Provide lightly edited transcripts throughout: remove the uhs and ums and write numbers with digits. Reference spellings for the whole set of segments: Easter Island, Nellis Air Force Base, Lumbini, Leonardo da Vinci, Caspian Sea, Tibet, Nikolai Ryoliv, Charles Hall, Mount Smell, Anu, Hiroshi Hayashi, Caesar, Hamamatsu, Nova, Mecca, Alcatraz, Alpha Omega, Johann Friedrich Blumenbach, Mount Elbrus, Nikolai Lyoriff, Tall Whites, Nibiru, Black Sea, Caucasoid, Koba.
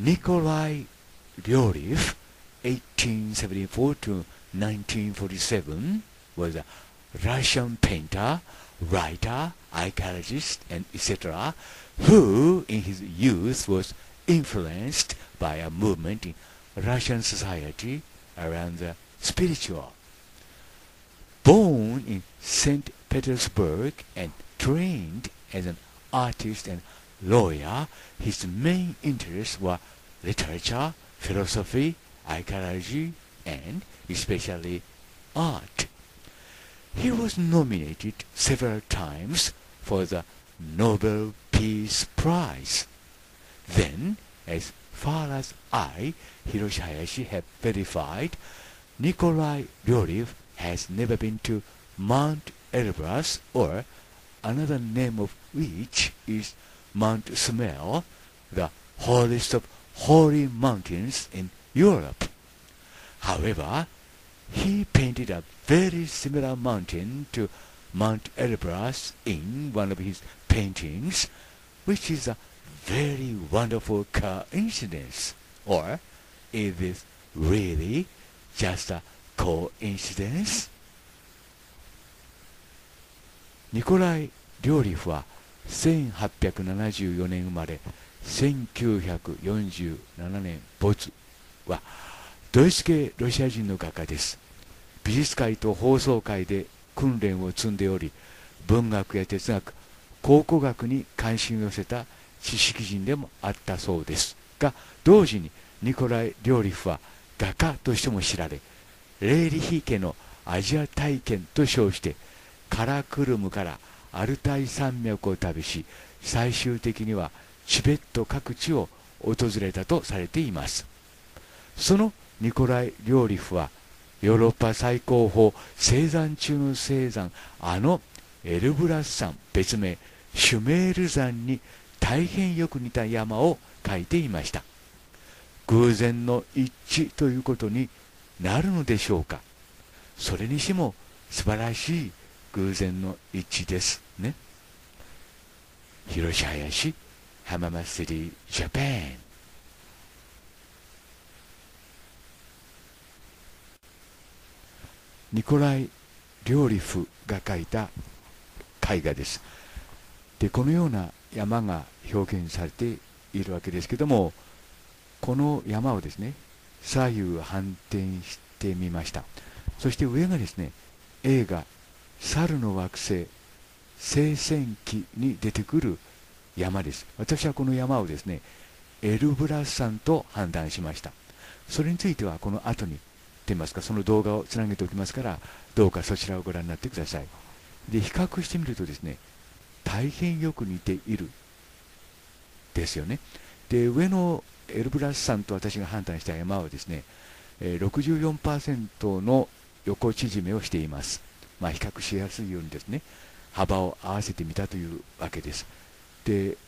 Nikolai Lyoriff, 1874 to 1947, was a Russian painter, writer, archaeologist, and etc., who in his youth was influenced by a movement in Russian society around the spiritual. Born in St. Petersburg and trained as an artist and lawyer, his main interests were literature, philosophy, archaeology, and especially art. He was nominated several times for the Nobel Peace Prize. Then, as far as I, Hiroshi Hayashi, have verified, Nikolai Ryoliv has never been to Mount Elbrus, or another name of which is Mount Smell, the holiest of holy mountains in Europe. However, he painted a very similar mountain to Mount Elbrus in one of his paintings, which is a very wonderful coincidence. Or is this really just a coincidence? ニコライ・リョーリフは1874年生まれ、1947年没はドイツ系ロシア人の画家です。美術界と放送界で訓練を積んでおり、文学や哲学、考古学に関心を寄せた知識人でもあったそうですが、同時にニコライ・リョーリフは画家としても知られ、レーリヒ家のアジア体験と称してカラクルムからアルタイ山脈を旅し、最終的にはチベット各地を訪れたとされています。そのニコライ・リョーリフはヨーロッパ最高峰青山中の青山、あのエルブラス山、別名シュメール山に大変よく似た山を描いていました。偶然の一致ということになるのでしょうか。それにしても素晴らしい偶然の一致ですね。広瀬林、浜松シティ、ジャパン。ニコライ・リョーリフが描いた絵画です。で、このような山が表現されているわけですけども、この山をですね、左右反転してみました。そして上がですね、映画「猿の惑星」「聖戦記」に出てくる山です。私はこの山をですね、エルブラス山と判断しました。それについてはこの後にといいますか、その動画をつなげておきますから、どうかそちらをご覧になってください。で、比較してみるとですね、大変よく似ているですよね。で、上のエルブラス山と私が判断した山はですね、64% の横縮めをしています。まあ、比較しやすいようにですね、幅を合わせてみたというわけです。で、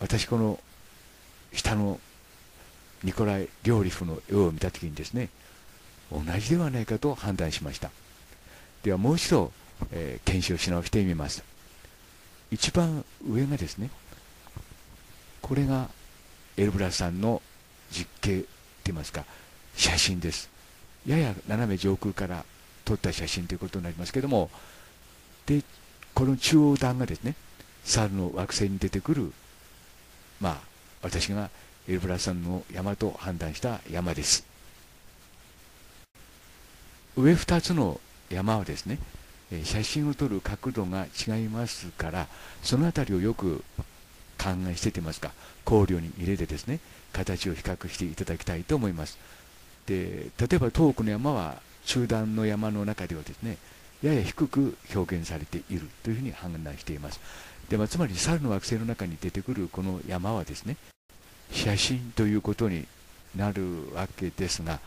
私この下のニコライ・リョーリフの絵を見た時にですね、同じではないかと判断しました。ではもう一度、検証し直してみます。一番上がですね、これがエルブラスさんの実景といいますか、写真です。やや斜め上空から撮った写真ということになりますけども、で、この中央段がですね、猿の惑星に出てくる、まあ私がエルブラスさんの山と判断した山です。上2つの山はですね、写真を撮る角度が違いますから、その辺りをよく考えしてといいますか、考慮に入れてですね、形を比較していただきたいと思います。で、例えば遠くの山は中段の山の中ではですね、やや低く表現されているというふうに判断しています。で、まあ、つまり猿の惑星の中に出てくるこの山はですね、写真ということになるわけですが、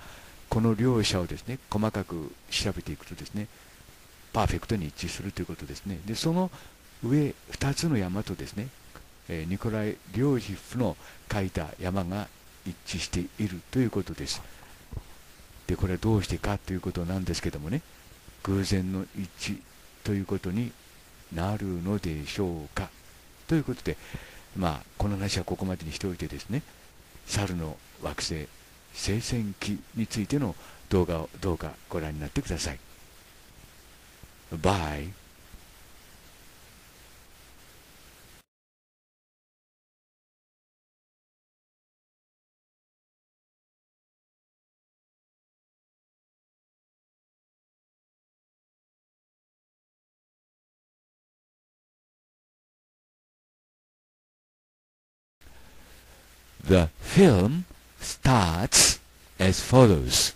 この両者をですね、細かく調べていくとですね、パーフェクトに一致するということですね。で、その上2つの山とですね、ニコライ・リョーリフの描いた山が一致しているということです。で、これはどうしてかということなんですけどもね、偶然の一致ということになるのでしょうかということで、まあこの話はここまでにしておいてですね、猿の惑星生鮮期についての動画をどうかご覧になってください。バイ。The film starts as follows.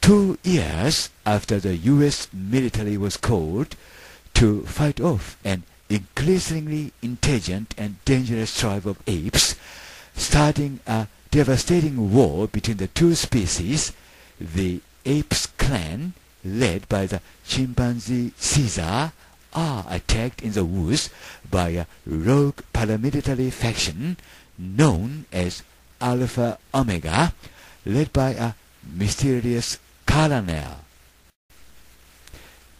2 years after the U.S. military was called to fight off an increasingly intelligent and dangerous tribe of apes, starting a devastating war between the two species, the apes clan, led by the chimpanzee Caesar,are attacked in the woods by a rogue paramilitary faction known as Alpha Omega, led by a mysterious colonel.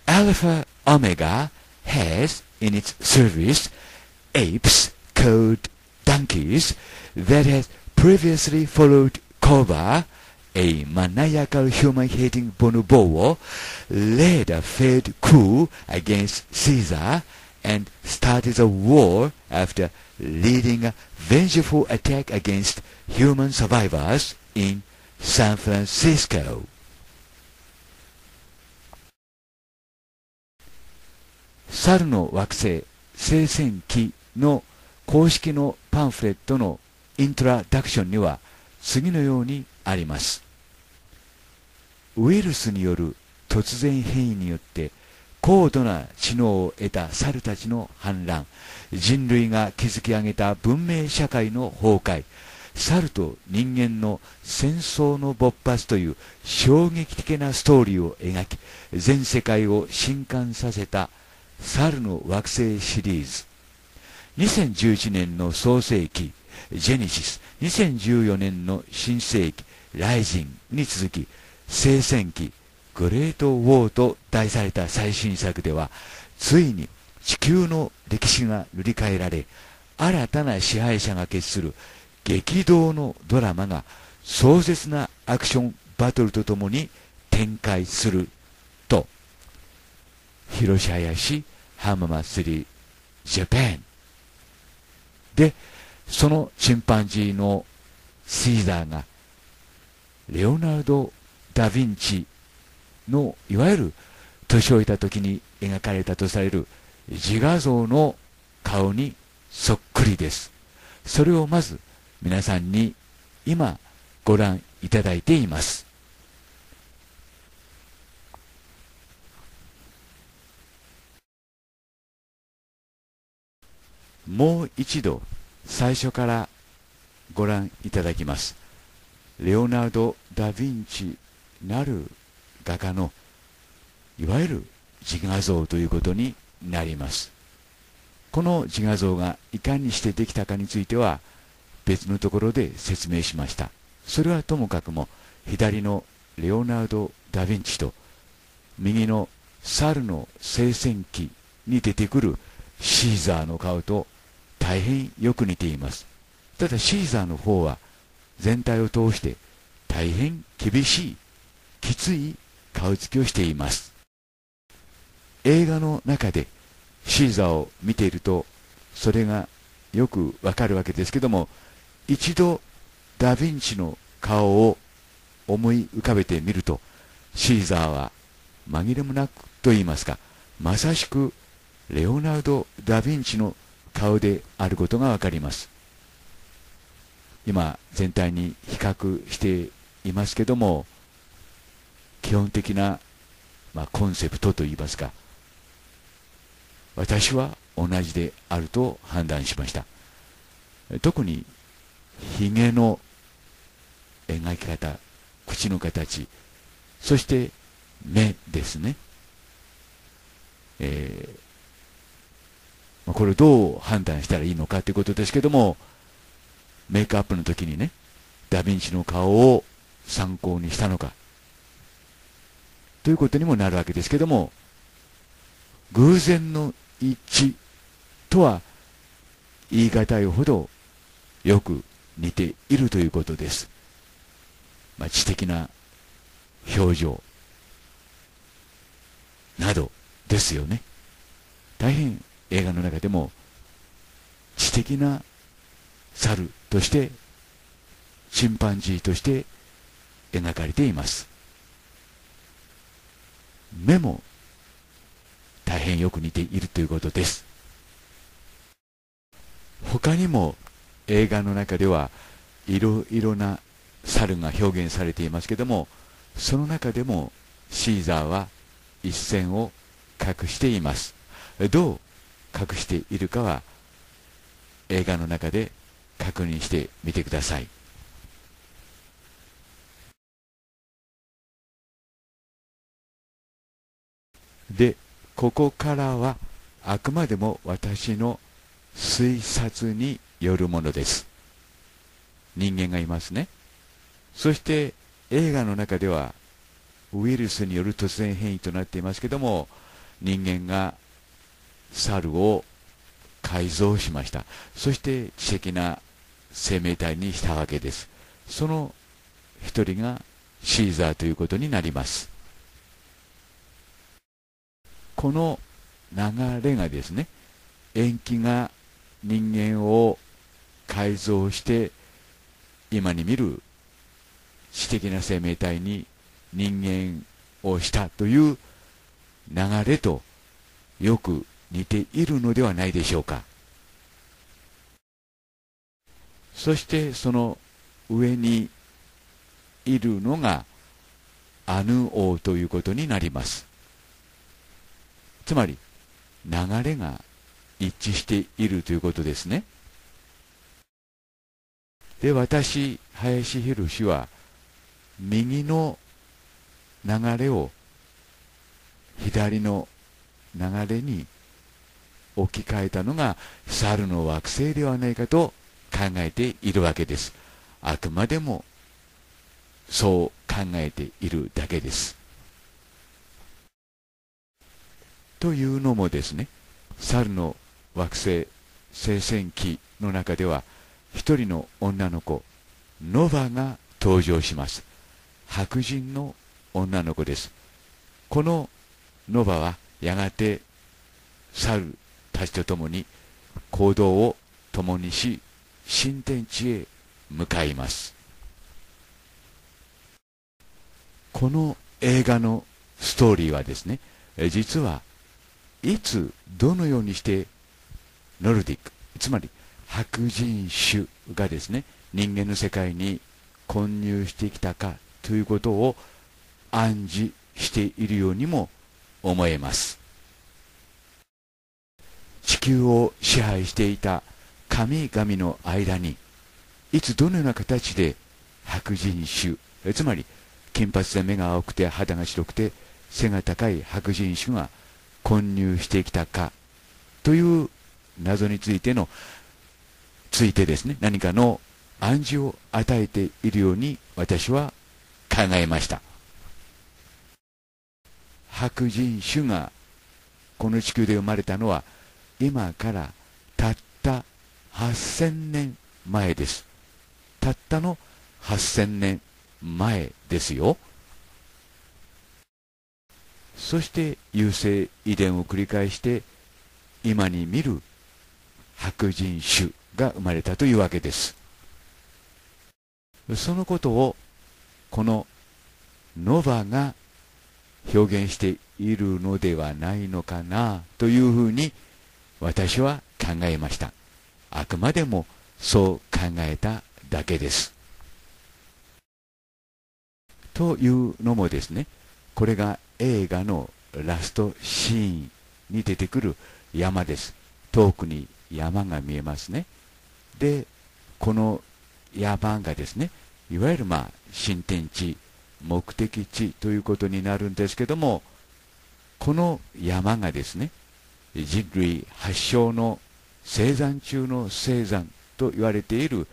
Alpha Omega has in its service apes called donkeys that had previously followed Koba, a maniacal human-hating bonobo, led a failed coup against Caesar and started a war after leading a vengeful attack against human survivors in San Francisco. Sarの惑星生鮮期の公式のパンフレットのイントロダクションには次のようにあります。ウイルスによる突然変異によって高度な知能を得た猿たちの反乱、人類が築き上げた文明社会の崩壊、猿と人間の戦争の勃発という衝撃的なストーリーを描き、全世界を震撼させた猿の惑星シリーズ。2011年の創世記ジェネシス、2014年の新世紀ライジンに続き、生鮮期グレートウォーと題された最新作では、ついに地球の歴史が塗り替えられ、新たな支配者が決する激動のドラマが壮絶なアクションバトルとともに展開すると、Hiroshi Hayashi浜祭りジャパンで、そのチンパンジーのシーザーがレオナルド・ダ・ヴィンチのいわゆる年老いた時に描かれたとされる自画像の顔にそっくりです。それをまず皆さんに今ご覧いただいています。もう一度最初からご覧いただきます。レオナルド・ダ・ヴィンチなる画家のいわゆる自画像ということになります。この自画像がいかにしてできたかについては別のところで説明しました。それはともかくも、左のレオナルド・ダ・ヴィンチと右の猿の生鮮期に出てくるシーザーの顔と大変よく似ています。ただシーザーの方は全体を通して大変厳しいきつい顔つきをしています。映画の中でシーザーを見ているとそれがよくわかるわけですけども、一度ダ・ヴィンチの顔を思い浮かべてみると、シーザーは紛れもなくと言いますか、まさしくレオナルド・ダ・ヴィンチの顔であることがわかります。今全体に比較していますけども、基本的な、コンセプトといいますか、私は同じであると判断しました。特にひげの描き方、口の形、そして目ですね。これどう判断したらいいのかということですけども、メイクアップの時にね、ダ・ヴィンチの顔を参考にしたのかということにもなるわけですけども、偶然の一致とは言い難いほどよく似ているということです。知的な表情などですよね。大変映画の中でも知的な猿としてチンパンジーとして描かれています。目も大変よく似ているということです。他にも映画の中ではいろいろな猿が表現されていますけども、その中でもシーザーは一線を画しています。どう画しているかは映画の中で確認してみてください。で、ここからはあくまでも私の推察によるものです。人間がいますね。そして映画の中ではウイルスによる突然変異となっていますけども、人間が猿を改造しました。そして知的な生命体にしたわけです。その一人がシーザーということになります。この流れがですね、塩基が人間を改造して今に見る知的な生命体に人間をしたという流れとよく似ているのではないでしょうか。そしてその上にいるのがアヌ王ということになります。つまり流れが一致しているということですね。で、私林浩は右の流れを左の流れに置き換えたのが猿の惑星ではないかと考えているわけです。あくまでもそう考えているだけです。というのもですね、猿の惑星聖戦記の中では一人の女の子ノヴァが登場します。白人の女の子です。このノヴァはやがて猿たちと共に行動を共にし新天地へ向かいます。この映画のストーリーはですね、実はいつどのようにしてノルディック、つまり白人種がですね人間の世界に混入してきたかということを暗示しているようにも思えます。地球を支配していた神々の間にいつどのような形で白人種、つまり金髪で目が青くて肌が白くて背が高い白人種が混入してきたかという謎についてですね、何かの暗示を与えているように私は考えました。白人種がこの地球で生まれたのは今からたった8000年前です。たったの8000年前ですよ。そして有性遺伝を繰り返して今に見る白人種が生まれたというわけです。そのことをこのノヴァが表現しているのではないのかなというふうに私は考えました。あくまでもそう考えただけです。というのもですね、これが映画のラストシーンに出てくる山です。遠くに山が見えますね。で、この山がですね、いわゆる新天地目的地ということになるんですけども、この山がですね人類発祥の聖山中の聖山と言われている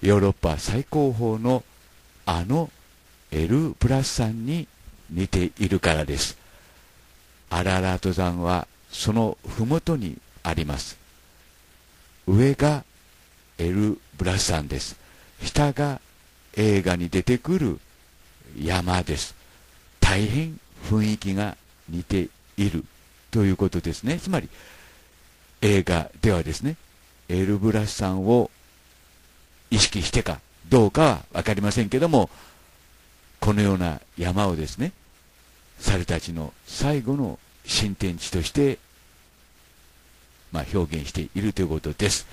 ヨーロッパ最高峰のあのエルブラス山に似ているからです。アララート山はその麓にあります。上がエルブラス山です。下が映画に出てくる山です。大変雰囲気が似ているということですね。つまり映画ではですね、エルブラスさんを意識してかどうかは分かりませんけども、このような山をですね、猿たちの最後の新天地として、表現しているということです。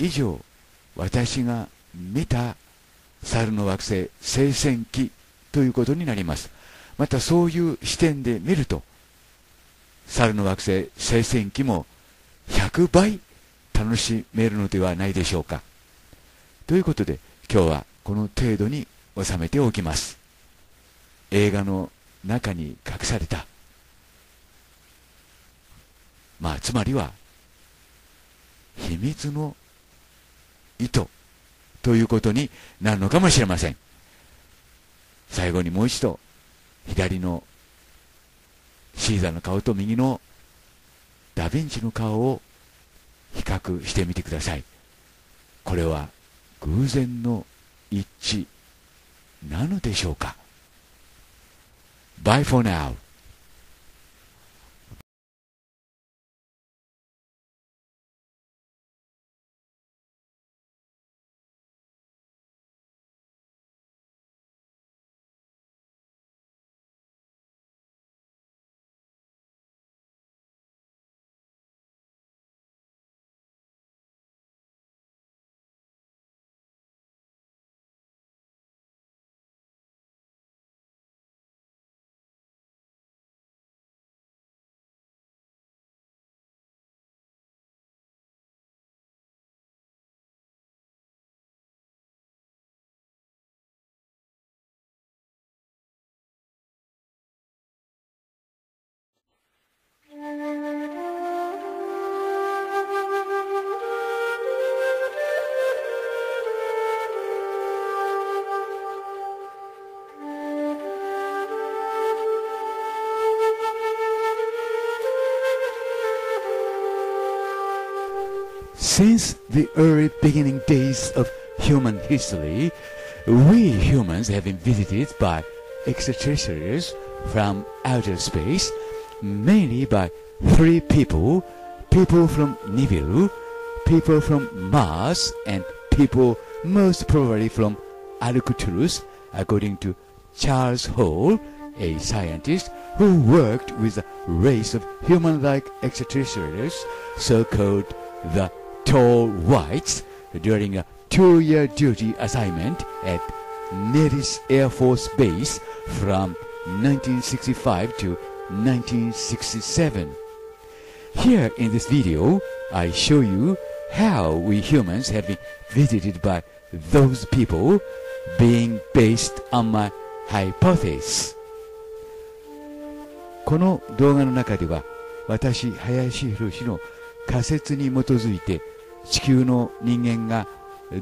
以上、私が見た猿の惑星聖戦記ということになります。またそういう視点で見ると、猿の惑星聖戦記も100倍楽しめるのではないでしょうか。ということで今日はこの程度に収めておきます。映画の中に隠された、つまりは秘密の意図ということになるのかもしれません。最後にもう一度、左のシーザーの顔と右のダ・ヴィンチの顔を比較してみてください。これは偶然の一致なのでしょうか。 Bye for now. Since the early beginning days of human history, we humans have been visited by extraterrestrials from outer space, mainly by three people, people from Nibiru, people from Mars, and people most probably from Alcatraz, according to Charles Hall, a scientist who worked with a race of human-like extraterrestrials, so-called the Tall Whites, during a 2-year duty assignment at Nellis Air Force Base from 1965 to 1967. Here in this video, I show you how we humans have been visited by those people, being based on my hypothesis. この動画の中では、私林博の仮説に基づいて、地球の人間が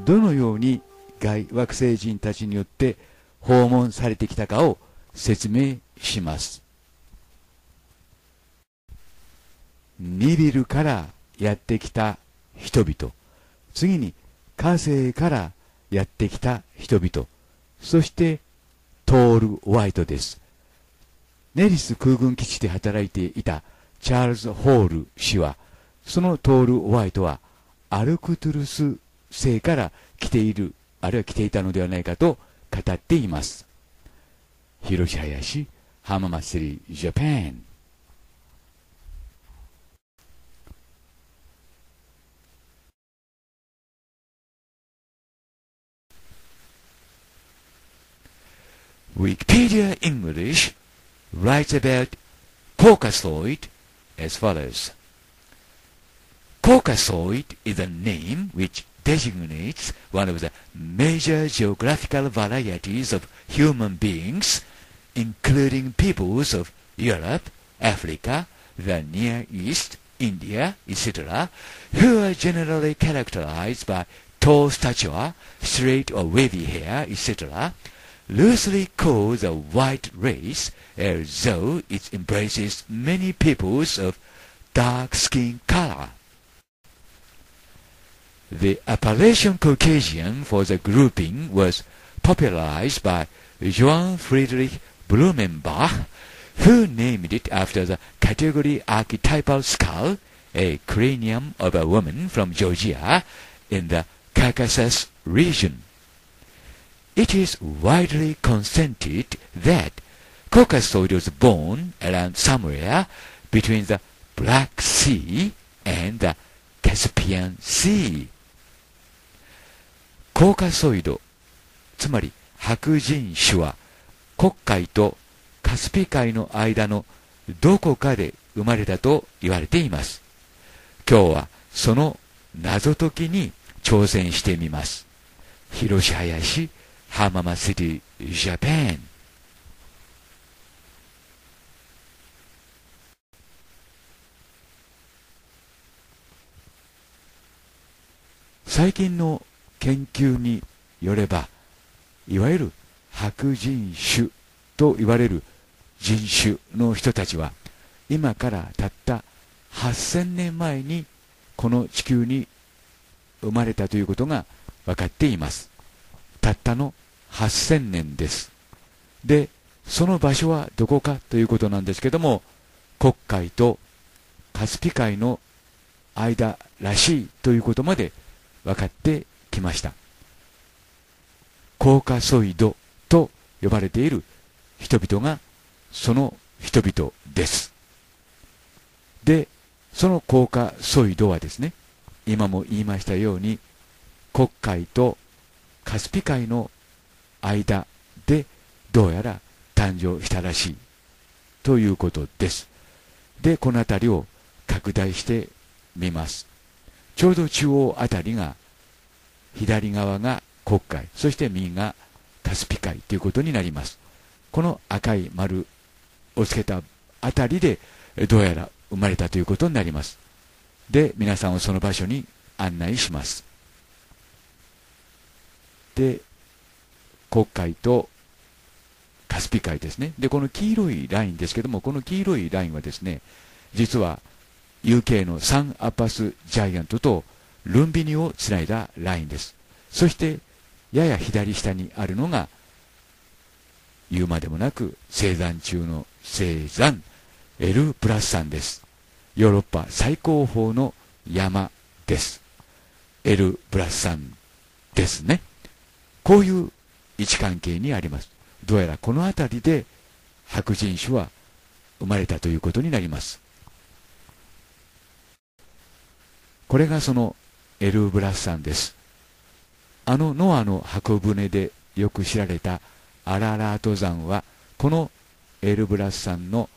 どのように外惑星人たちによって訪問されてきたかを説明します。ニビルからやってきた人々、次に火星からやってきた人々、そしてトール・ホワイトです。ネリス空軍基地で働いていたチャールズ・ホール氏は、そのトール・ホワイトはアルクトゥルス星から来ている、あるいは来ていたのではないかと語っています。Hiroshi Hayashi, 浜祭りジャパン。Wikipedia English writes about Caucasoid as follows. Caucasoid is a name which designates one of the major geographical varieties of human beings, including peoples of Europe, Africa, the Near East, India, etc., who are generally characterized by tall stature, straight or wavy hair, etc., loosely called the white race, although it embraces many peoples of dark skin color. The appellation Caucasian for the grouping was popularized by Johann Friedrich Blumenbach, who named it after the category archetypal skull, a cranium of a woman from Georgia in the Caucasus region. It is widely consented that Caucasoid was born around somewhere between the Black Sea and the Caspian Sea. Caucasoid、つまり白人種は黒海とカスピ海の間のどこかで生まれたと言われています。今日はその謎解きに挑戦してみます。Hiroshi Hayashi、浜松市ジャパン。最近の研究によれば、いわゆる白人種と言われる人種の人たちは、今からたった8000年前にこの地球に生まれたということが分かっています。たったの8000年です。で、その場所はどこかということなんですけども、黒海とカスピ海の間らしいということまで分かってきました。コーカソイドと呼ばれている人々がその人々です。で、そのコーカソイドはですね、今も言いましたように黒海とカスピ海の間でどうやら誕生したらしいということです。で、この辺りを拡大してみます。ちょうど中央あたりが、左側が黒海、そして右がカスピ海ということになります。この赤い丸をつけたあたりでどうやら生まれたということになります。で、皆さんをその場所に案内します。で、黒海とカスピ海ですね。で、この黄色いラインですけども、この黄色いラインはですね、実は UK のサン・アパス・ジャイアントとルンビニをつないだラインです。そしてやや左下にあるのが、言うまでもなく生産中の生産エルブラス山です。ヨーロッパ最高峰の山です。エルブラス山ですね。こういう位置関係にあります。どうやらこの辺りで白人種は生まれたということになります。これがそのエルブラス山です。あのノアの箱舟でよく知られたアララート山はこのエルブラス山の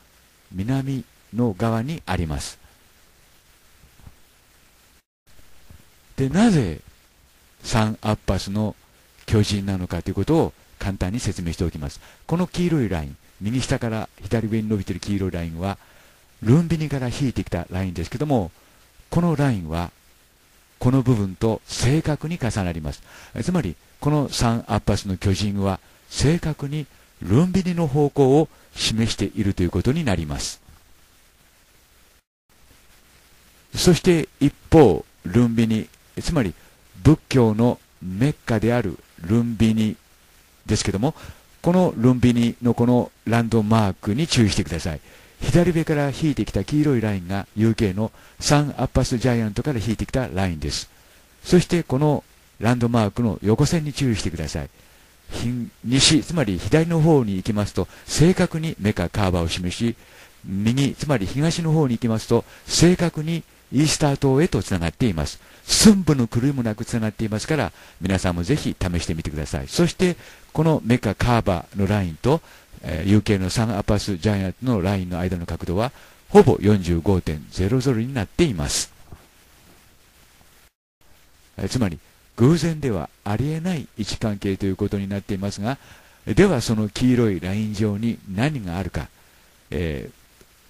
南の側にあります。で、なぜサン・アッバスの巨人なのかということを簡単に説明しておきます。この黄色いライン、右下から左上に伸びている黄色いラインはルンビニから引いてきたラインですけども、このラインはこの部分と正確に重なります。つまりこのサン・アッバスの巨人は正確にルンビニの方向を示しているということになります。そして一方、ルンビニ、つまり仏教のメッカであるルンビニですけども、このルンビニのこのランドマークに注意してください。左上から引いてきた黄色いラインが UK のサン・アッパス・ジャイアントから引いてきたラインです。そしてこのランドマークの横線に注意してください。西、つまり左の方に行きますと正確にメカカーバを示し、右、つまり東の方に行きますと正確にイースター島へとつながっています。寸分の狂いもなくつながっていますから、皆さんもぜひ試してみてください。そしてこのメカカーバのラインと UK のサンアパスジャイアントのラインの間の角度はほぼ 45.00 になっています。つまり偶然ではありえない位置関係ということになっていますが、ではその黄色いライン上に何があるか、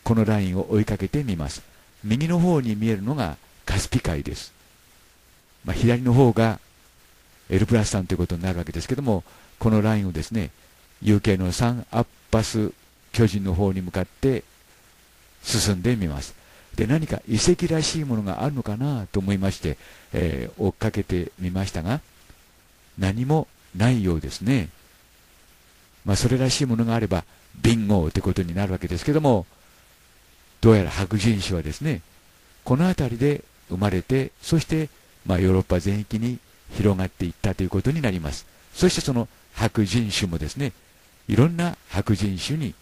このラインを追いかけてみます。右の方に見えるのがカスピ海です。左の方がエルブラス山ということになるわけですけども、このラインをですね UK のサンアッバス巨人の方に向かって進んでみます。で、何か遺跡らしいものがあるのかなと思いまして、追っかけてみましたが、何もないようですね。それらしいものがあればビンゴということになるわけですけども、どうやら白人種はですね、この辺りで生まれて、そしてヨーロッパ全域に広がっていったということになります。そしてその白人種もですね、いろんな白人種に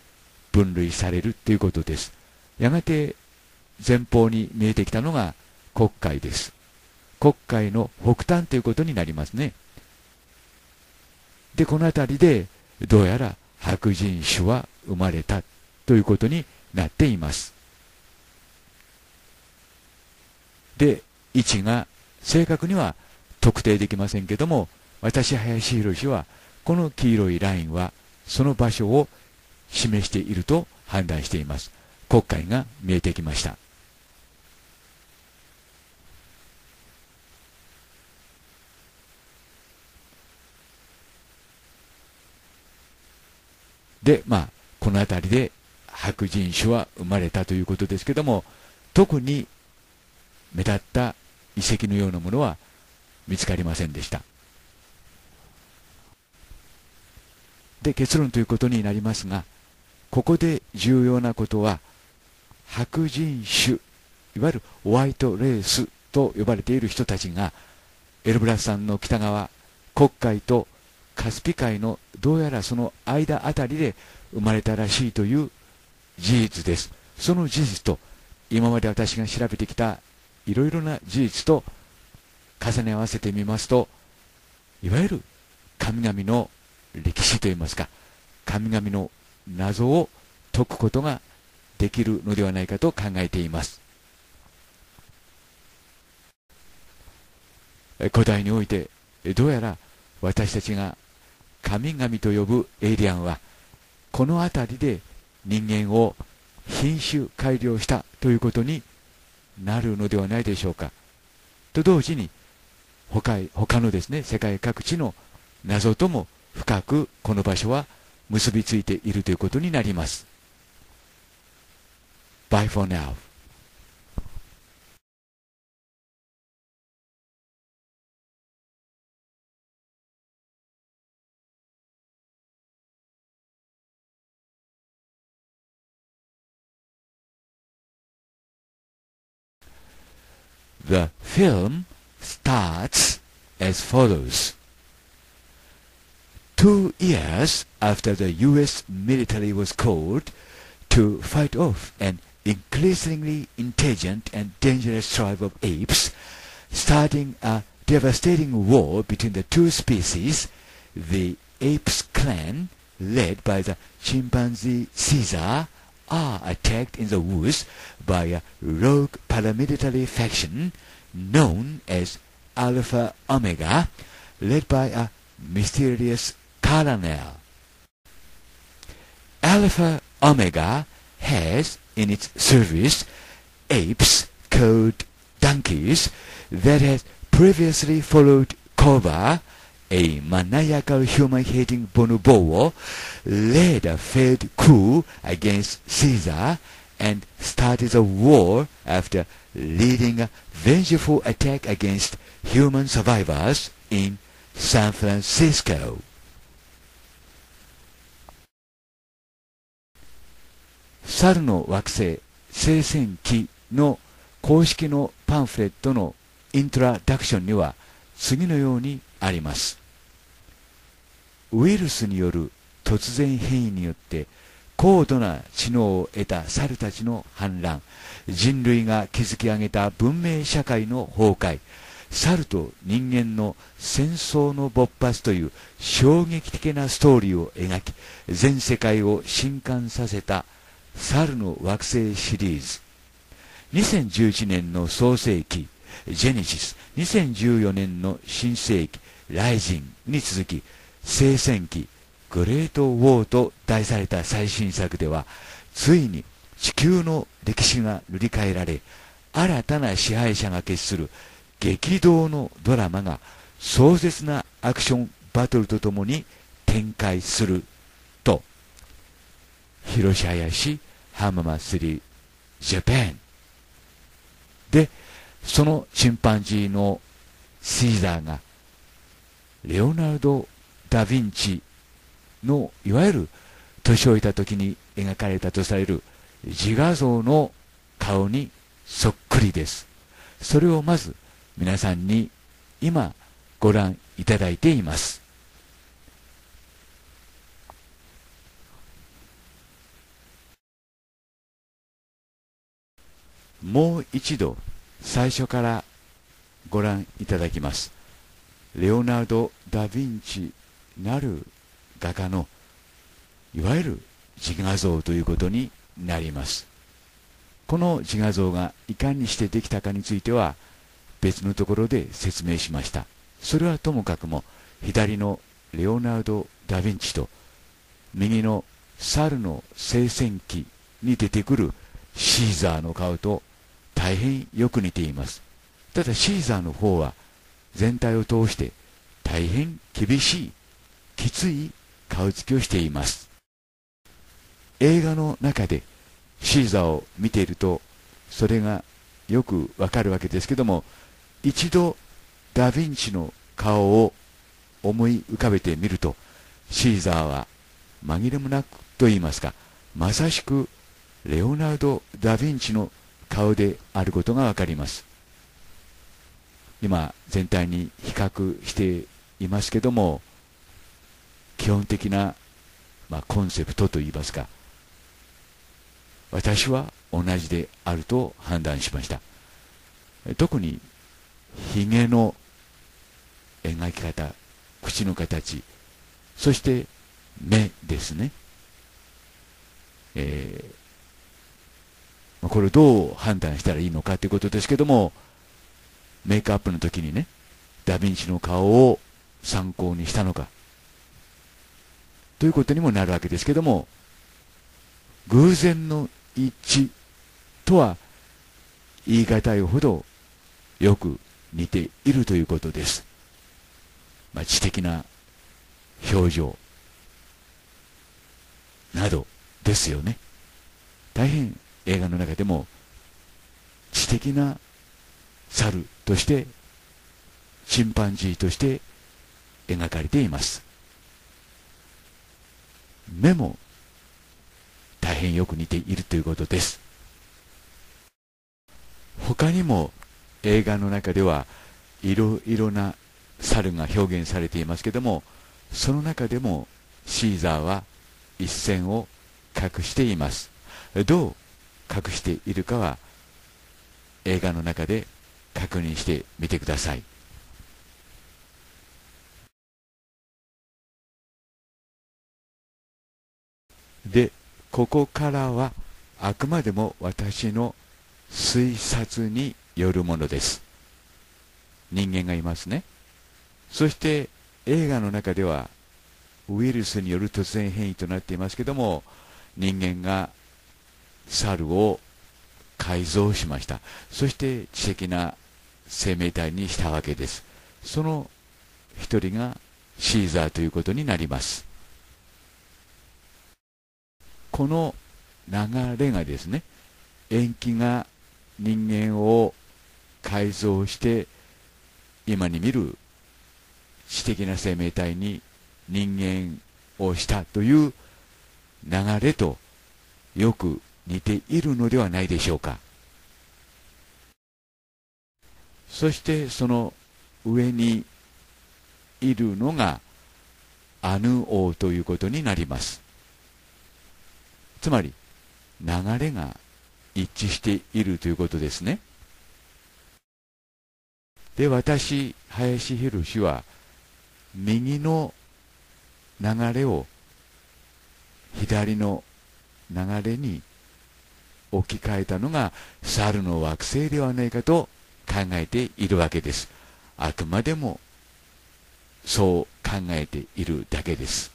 分類されるということです。やがて前方に見えてきたのが黒海です。黒海の北端ということになりますね。で、この辺りでどうやら白人種は生まれたということになっています。で、位置が正確には特定できませんけども、私林宏はこの黄色いラインはその場所を示していると判断しています。黒海が見えてきました。で、この辺りで白人種は生まれたということですけども、特に目立った遺跡のようなものは見つかりませんでした。で、結論ということになりますが、ここで重要なことは、白人種、いわゆるホワイトレースと呼ばれている人たちがエルブラス山の北側、黒海とカスピ海のどうやらその間あたりで生まれたらしいという事実です。その事実と今まで私が調べてきたいろいろな事実と重ね合わせてみますと、いわゆる神々の歴史といいますか、神々の謎を解くことができるのではないかと考えています。古代においてどうやら私たちが神々と呼ぶエイリアンはこの辺りで人間を品種改良したということになるのではないでしょうか。と同時に他のですね、世界各地の謎とも深くこの場所は結びついているということになります。Bye for now. The film starts as follows. 2 years after the U.S. military was called to fight off an increasingly intelligent and dangerous tribe of apes, starting a devastating war between the two species, the apes clan, led by the chimpanzee Caesar, are attacked in the woods by a rogue paramilitary faction known as Alpha Omega, led by a mysterious colonel. Alpha Omega has in its service apes called donkeys that had previously followed Koba, a maniacal human-hating bonobo, led a failed coup against Caesar and started a war after leading a vengeful attack against human survivors in San Francisco.猿の惑星聖戦記の公式のパンフレットのイントロダクションには次のようにあります。ウイルスによる突然変異によって高度な知能を得た猿たちの反乱、人類が築き上げた文明社会の崩壊、猿と人間の戦争の勃発という衝撃的なストーリーを描き、全世界を震撼させた猿の惑星シリーズ。2011年の創世記、ジェネシス、2014年の新世紀、ライジンに続き、聖戦記、グレートウォーと題された最新作では、ついに地球の歴史が塗り替えられ、新たな支配者が決する激動のドラマが壮絶なアクションバトルとともに展開すると、Hiroshi Hayashi Hamamatsu Japan で、そのチンパンジーのシーザーがレオナルド・ダ・ヴィンチのいわゆる年老いた時に描かれたとされる自画像の顔にそっくりです。それをまず皆さんに今ご覧いただいています。もう一度最初からご覧いただきます。レオナルド・ダ・ヴィンチなる画家のいわゆる自画像ということになります。この自画像がいかにしてできたかについては別のところで説明しました。それはともかくも、左のレオナルド・ダ・ヴィンチと右の猿の聖戦記に出てくるシーザーの顔と大変よく似ています。ただシーザーの方は全体を通して大変厳しいきつい顔つきをしています。映画の中でシーザーを見ているとそれがよくわかるわけですけども、一度ダ・ヴィンチの顔を思い浮かべてみると、シーザーは紛れもなくといいますか、まさしくレオナルド・ダ・ヴィンチの顔であることがわかります。今全体に比較していますけども、基本的な、コンセプトといいますか、私は同じであると判断しました。特にひげの描き方、口の形、そして目ですね。これをどう判断したらいいのかということですけども、メイクアップの時にね、ダ・ヴィンチの顔を参考にしたのかということにもなるわけですけども、偶然の一致とは言い難いほどよく似ているということです。知的な表情などですよね。大変映画の中でも知的な猿としてチンパンジーとして描かれています。目も大変よく似ているということです。他にも映画の中ではいろいろな猿が表現されていますけども、その中でもシーザーは一線を画しています。どう画しているかは映画の中で確認してみてください。で、ここからはあくまでも私の推察によるものです。人間がいますね。そして映画の中ではウイルスによる突然変異となっていますけども、人間が猿を改造しました。そして知的な生命体にしたわけです。その一人がシーザーということになります。この流れがですね、塩基が人間を改造して今に見る知的な生命体に人間をしたという流れとよく似ているのではないでしょうか。そしてその上にいるのがアヌ王ということになります。つまり流れが一致しているということですね。で、私、林弘は右の流れを左の流れに置き換えたのが猿の惑星ではないかと考えているわけです。あくまでもそう考えているだけです。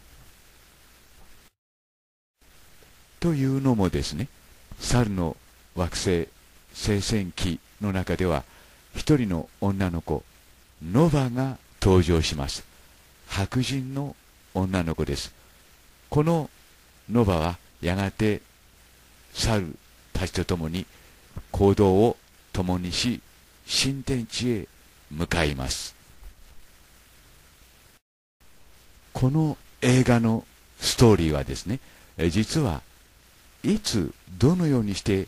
というのもですね、猿の惑星聖戦記の中では一人の女の子ノヴァが登場します。白人の女の子です。このノヴァはやがて猿たちと共に行動を共にし、新天地へ向かいます。この映画のストーリーはですね、実はいつどのようにして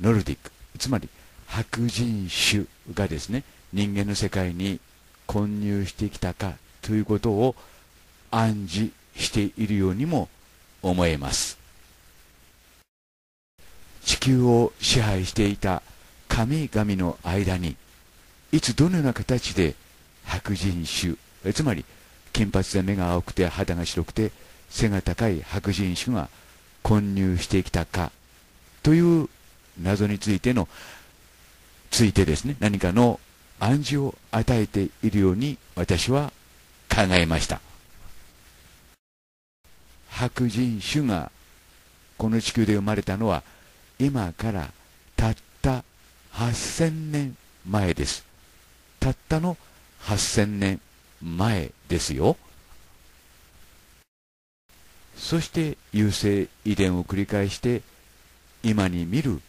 ノルディック、つまり白人種がですね、人間の世界に混入してきたかということを暗示しているようにも思えます。地球を支配していた神々の間にいつどのような形で白人種、つまり金髪で目が青くて肌が白くて背が高い白人種が混入してきたかという謎についてですね、何かの暗示を与えているように私は考えました。白人種がこの地球で生まれたのは今からたった8000年前です。たったの8000年前ですよ。そして優生遺伝を繰り返して今に見る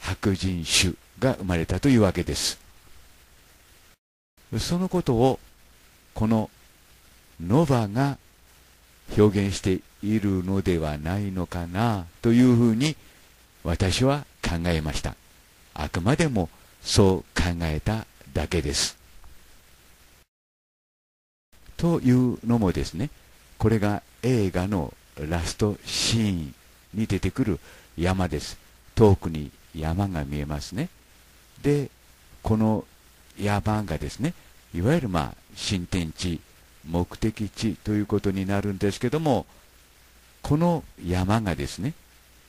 白人種が生まれたというわけです。そのことをこのノヴァが表現しているのではないのかなというふうに私は考えました。あくまでもそう考えただけです。というのもですね、これが映画のラストシーンに出てくる山です。遠くに山が見えますね。で、この山がですね、いわゆる新天地、目的地ということになるんですけども、この山がですね、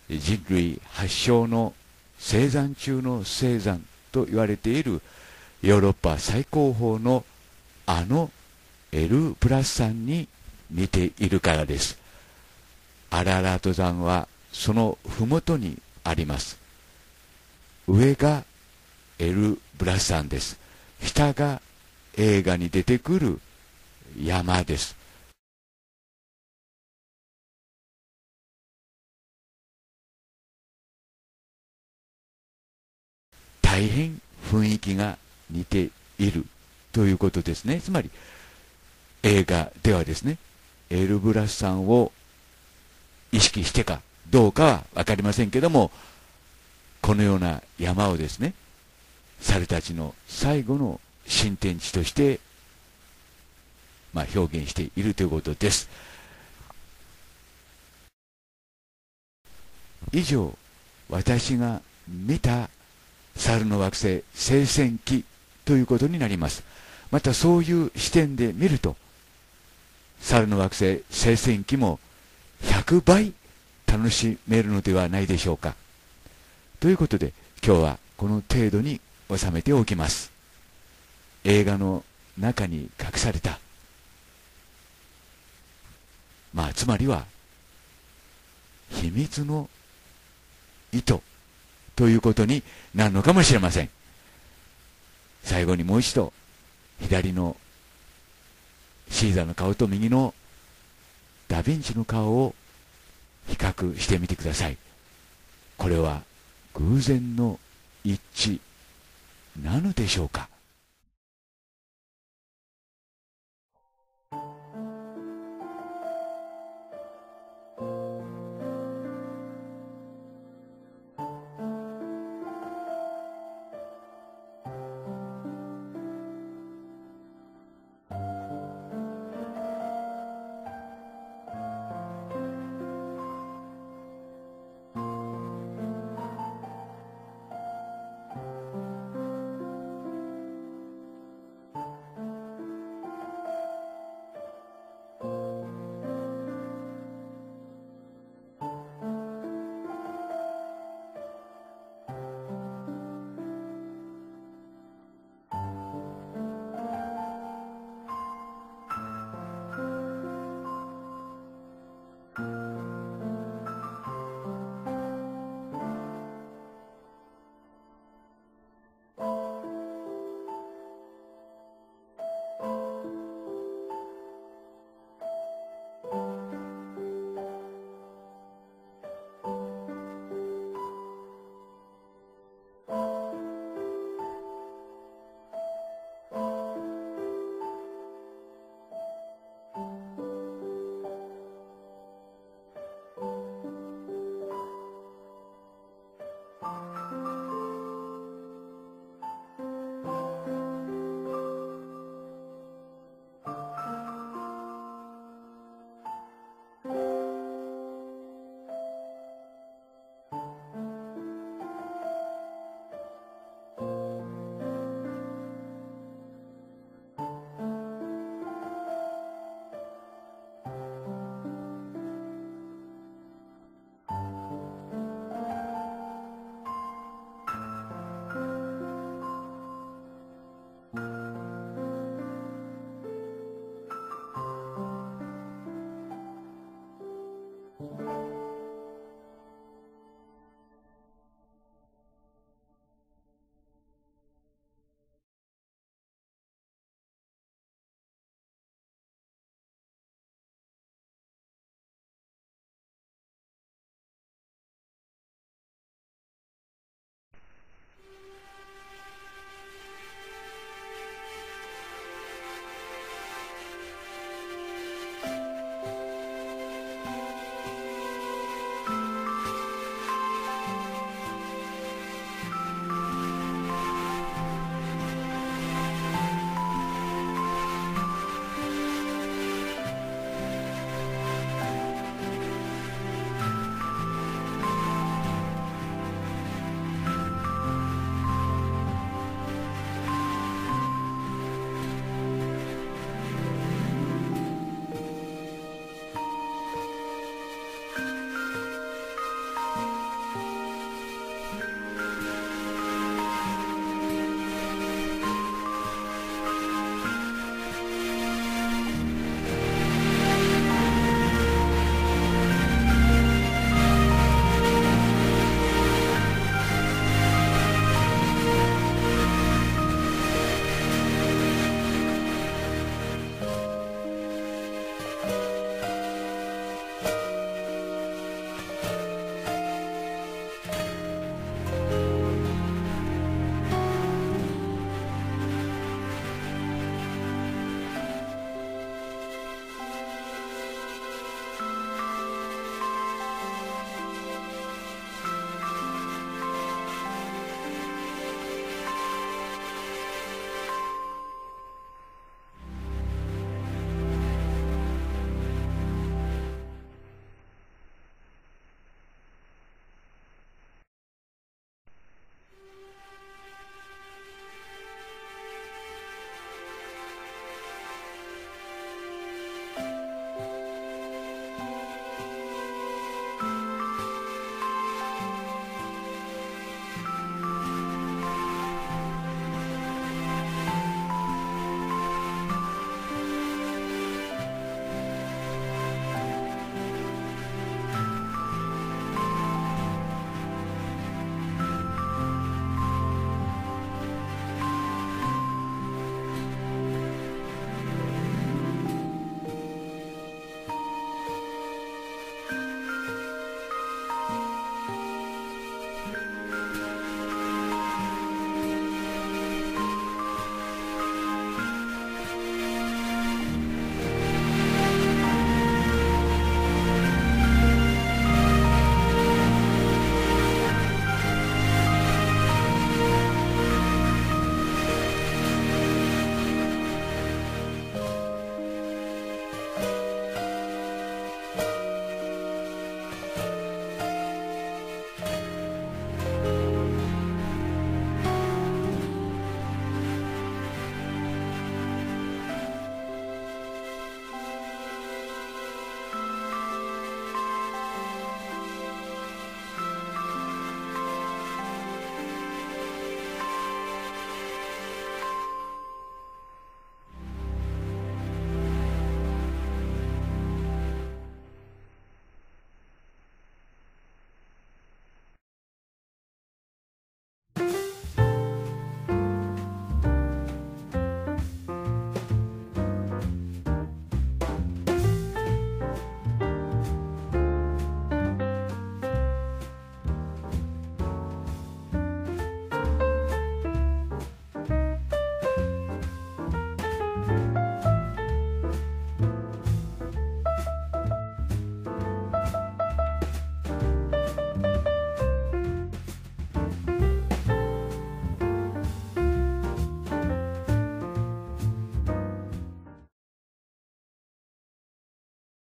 人類発祥の聖山中の聖山と言われているヨーロッパ最高峰のあのエルブラス山に似ているからです。アララート山はその麓にあります。上がエルブラス山です。下が映画に出てくる山です。大変雰囲気が似ているということですね。つまり映画ではですね、エルブラスさんを意識してかどうかは分かりませんけども、このような山をですね、猿たちの最後の新天地として表現しているということです。以上、私が見た猿の惑星聖戦記ということになります。またそういう視点で見ると猿の惑星聖戦記も100倍楽しめるのではないでしょうか。ということで今日はこの程度に収めておきます。映画の中に隠された、つまりは秘密の意図ということになるのかもしれません。最後にもう一度左のシーザーの顔と右のダ・ヴィンチの顔を比較してみてください。これは偶然の一致なのでしょうか。